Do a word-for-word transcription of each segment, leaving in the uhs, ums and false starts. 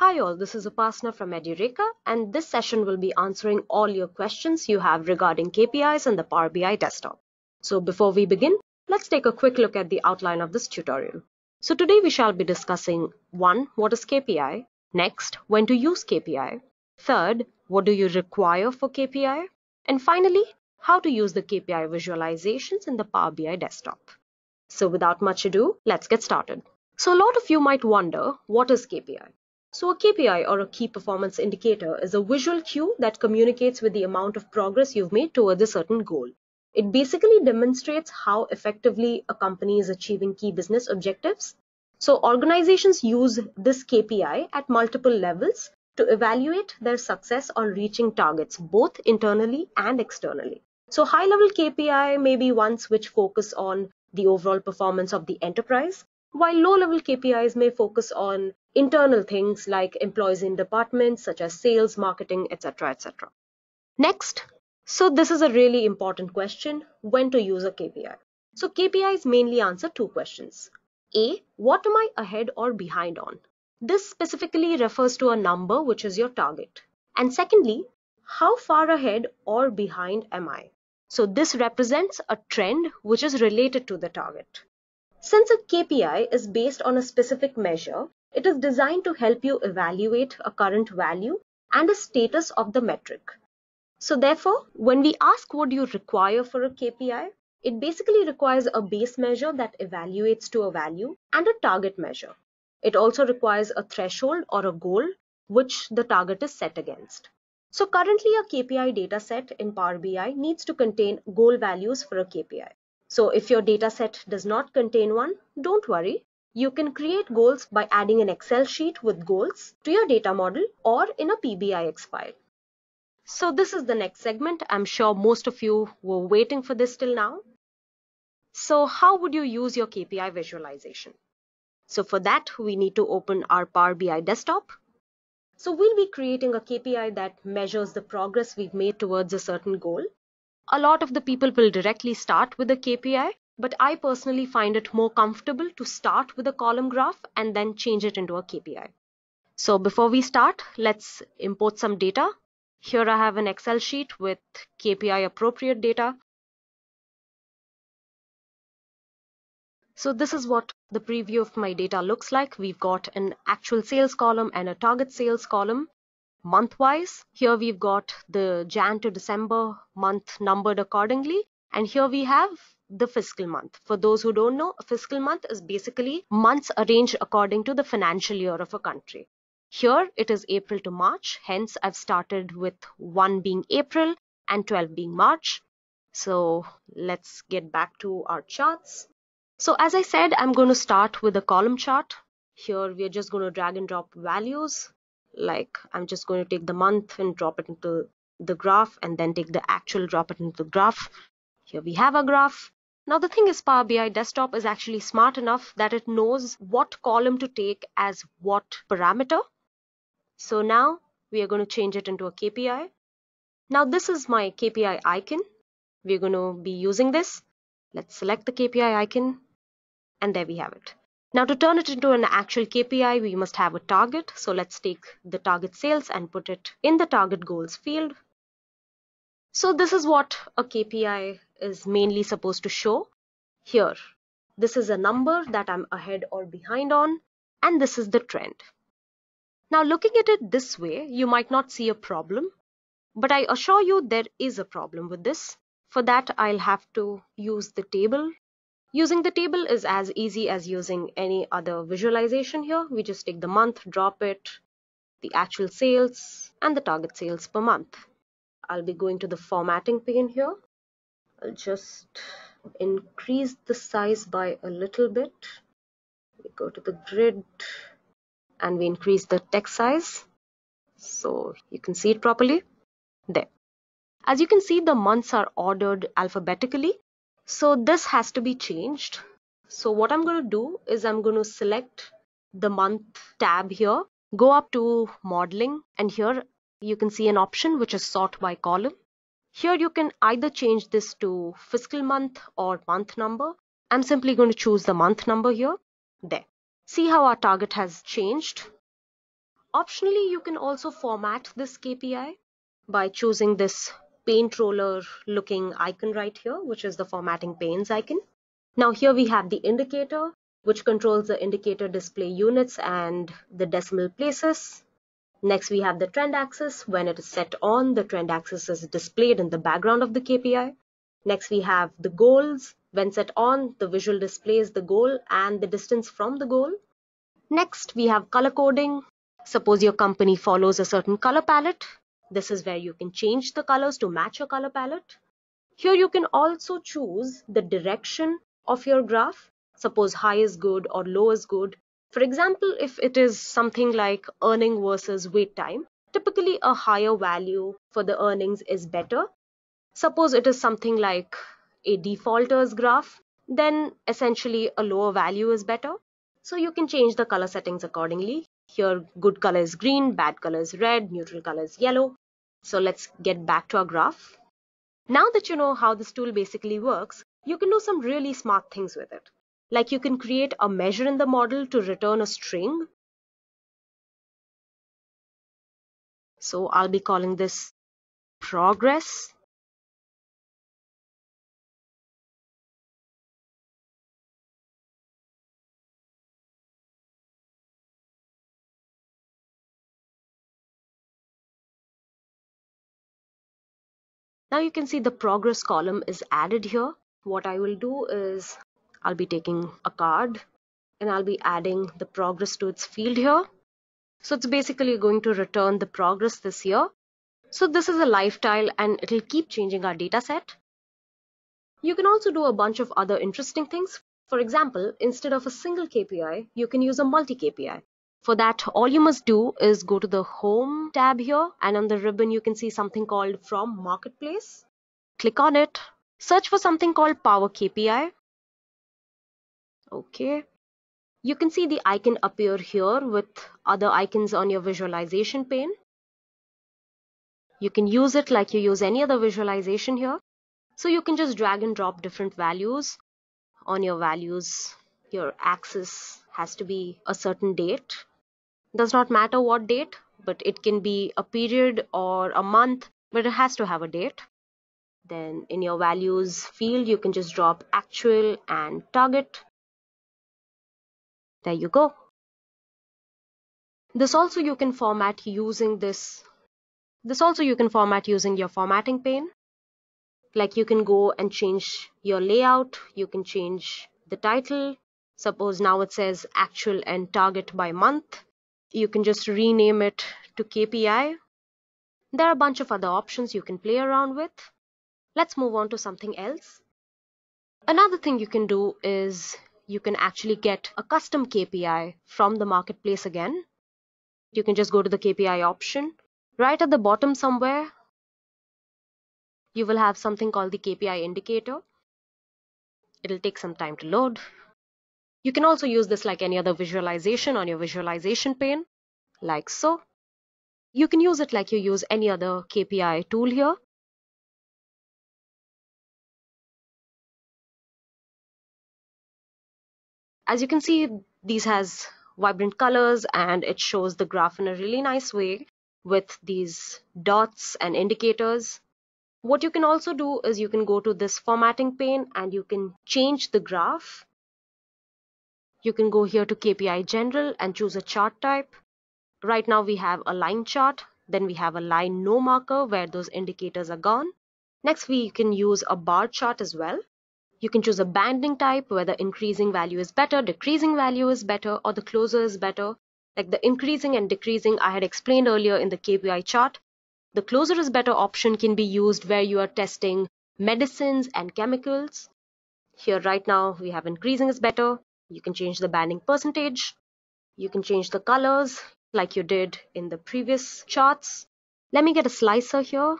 Hi all, this is Upasana from Edureka, and this session will be answering all your questions you have regarding K P Is and the Power B I Desktop. So before we begin, let's take a quick look at the outline of this tutorial. So today we shall be discussing one. What is K P I? Next, when to use K P I? Third, what do you require for K P I? And finally, how to use the K P I visualizations in the Power B I Desktop. So without much ado, let's get started. So a lot of you might wonder, what is K P I? So a K P I, or a key performance indicator, is a visual cue that communicates with the amount of progress you've made towards a certain goal. It basically demonstrates how effectively a company is achieving key business objectives. So organizations use this K P I at multiple levels to evaluate their success on reaching targets, both internally and externally. So high-level K P I may be ones which focus on the overall performance of the enterprise, while low-level K P Is may focus on internal things like employees in departments such as sales, marketing, et cetera, et cetera. Next, so this is a really important question, when to use a K P I. So K P Is mainly answer two questions. A, what am I ahead or behind on? This specifically refers to a number which is your target. And secondly, how far ahead or behind am I? So this represents a trend which is related to the target. Since a K P I is based on a specific measure, it is designed to help you evaluate a current value and a status of the metric. So therefore, when we ask what you require for a K P I, it basically requires a base measure that evaluates to a value and a target measure. It also requires a threshold or a goal which the target is set against. So currently, a K P I dataset in Power B I needs to contain goal values for a K P I. So if your dataset does not contain one, don't worry. You can create goals by adding an Excel sheet with goals to your data model or in a P B I X file. So this is the next segment. I'm sure most of you were waiting for this till now. So how would you use your K P I visualization? So for that, we need to open our Power B I Desktop. So we'll be creating a K P I that measures the progress we've made towards a certain goal. A lot of the people will directly start with a K P I. But I personally find it more comfortable to start with a column graph and then change it into a K P I. So before we start, let's import some data. Here I have an Excel sheet with K P I appropriate data. So this is what the preview of my data looks like. We've got an actual sales column and a target sales column. Month-wise, here we've got the Jan to December month numbered accordingly. And here we have the fiscal month. For those who don't know, a fiscal month is basically months arranged according to the financial year of a country. Here it is April to March, hence I've started with one being April and twelve being March. So let's get back to our charts. So as I said, I'm going to start with a column chart. Here we're just going to drag and drop values. Like I'm just going to take the month and drop it into the graph, and then take the actual, drop it into the graph. Here we have a graph. Now the thing is, Power B I Desktop is actually smart enough that it knows what column to take as what parameter. So now we are going to change it into a K P I. Now this is my K P I icon. We're going to be using this. Let's select the K P I icon, and there we have it. Now to turn it into an actual K P I, we must have a target. So let's take the target sales and put it in the target goals field. So this is what a K P I is mainly supposed to show. Here, this is a number that I'm ahead or behind on, and this is the trend. Now looking at it this way, you might not see a problem, but I assure you there is a problem with this. For that, I'll have to use the table. Using the table is as easy as using any other visualization here. We just take the month, drop it, the actual sales, and the target sales per month. I'll be going to the formatting pane here. I'll just increase the size by a little bit. We go to the grid and we increase the text size so you can see it properly. There. As you can see, the months are ordered alphabetically. So this has to be changed. So what I'm going to do is I'm going to select the month tab here, go up to modeling, and here you can see an option which is sort by column. Here you can either change this to fiscal month or month number. I'm simply going to choose the month number here. There. See how our target has changed. Optionally, you can also format this K P I by choosing this paint roller looking icon right here, which is the formatting panes icon. Now here we have the indicator, which controls the indicator display units and the decimal places. Next, we have the trend axis. When it is set on, the trend axis is displayed in the background of the K P I. Next, we have the goals. When set on, the visual displays the goal and the distance from the goal. Next, we have color coding. Suppose your company follows a certain color palette. This is where you can change the colors to match your color palette. Here, you can also choose the direction of your graph. Suppose high is good or low is good. For example, if it is something like earning versus wait time, typically a higher value for the earnings is better. Suppose it is something like a defaulters graph, then essentially a lower value is better. So you can change the color settings accordingly. Here, good color is green, bad color is red, neutral color is yellow. So let's get back to our graph. Now that you know how this tool basically works, you can do some really smart things with it. Like you can create a measure in the model to return a string. So I'll be calling this progress. Now you can see the progress column is added here. What I will do is I'll be taking a card and I'll be adding the progress to its field here. So it's basically going to return the progress this year. So this is a live tile and it'll keep changing our data set. You can also do a bunch of other interesting things. For example, instead of a single K P I, you can use a multi-K P I. For that, all you must do is go to the Home tab here, and on the ribbon, you can see something called From Marketplace. Click on it, search for something called Power K P I. Okay, you can see the icon appear here with other icons on your visualization pane. You can use it like you use any other visualization here. So you can just drag and drop different values on your values. Your axis has to be a certain date. Does not matter what date, but it can be a period or a month, but it has to have a date. Then in your values field, you can just drop actual and target. There you go. This also you can format using this. This also you can format using your formatting pane. Like you can go and change your layout. You can change the title. Suppose now it says actual and target by month. You can just rename it to K P I. There are a bunch of other options you can play around with. Let's move on to something else. Another thing you can do is you can actually get a custom K P I from the marketplace again. You can just go to the K P I option. Right at the bottom somewhere, you will have something called the K P I indicator. It'll take some time to load. You can also use this like any other visualization on your visualization pane, like so. You can use it like you use any other K P I tool here. As you can see, these has vibrant colors and it shows the graph in a really nice way with these dots and indicators. What you can also do is you can go to this formatting pane and you can change the graph. You can go here to K P I general and choose a chart type. Right now we have a line chart, then we have a line no marker where those indicators are gone. Next, we can use a bar chart as well. You can choose a banding type, whether increasing value is better, decreasing value is better, or the closer is better. Like the increasing and decreasing I had explained earlier in the K P I chart. The closer is better option can be used where you are testing medicines and chemicals. Here right now we have increasing is better. You can change the banding percentage. You can change the colors like you did in the previous charts. Let me get a slicer here.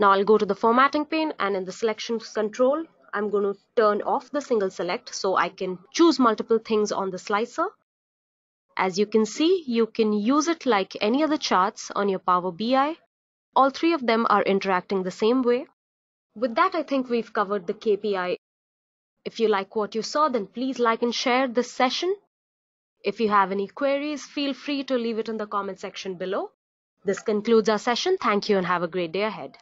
Now I'll go to the formatting pane and in the selection control, I'm going to turn off the single select so I can choose multiple things on the slicer. As you can see, you can use it like any other charts on your Power B I. All three of them are interacting the same way. With that, I think we've covered the K P I. If you like what you saw, then please like and share this session. If you have any queries, feel free to leave it in the comment section below. This concludes our session. Thank you and have a great day ahead.